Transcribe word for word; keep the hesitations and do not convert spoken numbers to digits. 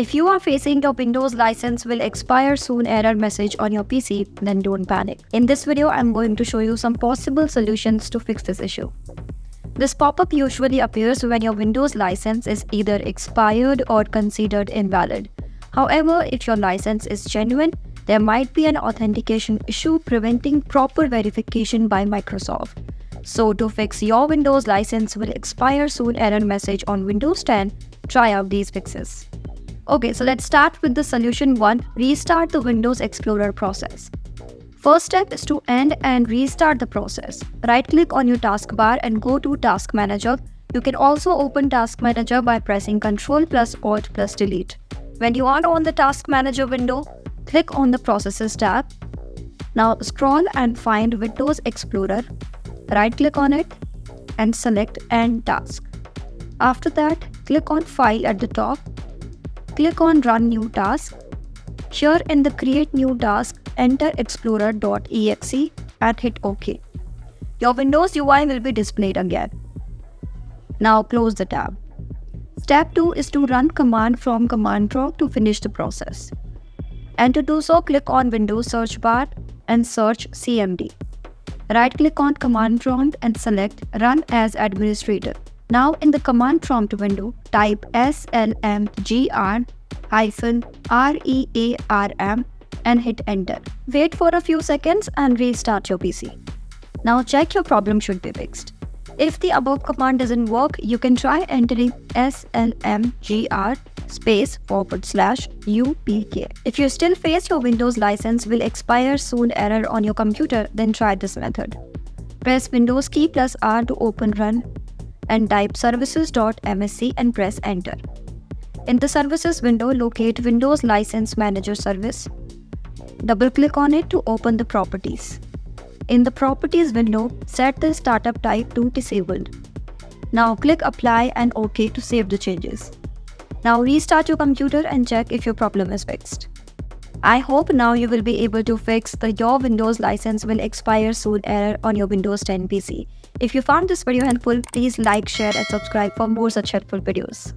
If you are facing your Windows license will expire soon error message on your P C, then don't panic. In this video, I'm going to show you some possible solutions to fix this issue. This pop-up usually appears when your Windows license is either expired or considered invalid. However, if your license is genuine, there might be an authentication issue preventing proper verification by Microsoft. So to fix your Windows license will expire soon error message on Windows ten, try out these fixes. Okay, so let's start with the solution one, restart the Windows Explorer process. First step is to end and restart the process. Right-click on your taskbar and go to Task Manager. You can also open Task Manager by pressing control plus alt plus delete. When you are on the Task Manager window, click on the Processes tab. Now scroll and find Windows Explorer. Right-click on it and select End Task. After that, click on File at the top. Click on Run New Task. Here in the Create New Task, enter explorer dot E X E and hit OK. Your Windows U I will be displayed again. Now close the tab. Step two is to run command from command prompt to finish the process. And to do so, click on Windows search bar and search C M D. Right-click on command prompt and select Run as Administrator. Now in the command prompt window, type S L M G R dash rearm and hit enter. Wait for a few seconds and restart your P C. Now check your problem should be fixed. If the above command doesn't work, you can try entering S L M G R space forward slash U P K. If you still face your Windows license will expire soon error on your computer, then try this method. Press Windows key plus R to open Run and type services dot M S C and press enter. In the services window, locate Windows License Manager service. Double-click on it to open the properties. In the properties window, set the startup type to disabled. Now click apply and OK to save the changes. Now restart your computer and check if your problem is fixed. I hope now you will be able to fix the your Windows license will expire soon error on your Windows ten P C. If you found this video helpful, please like, share and subscribe for more such helpful videos.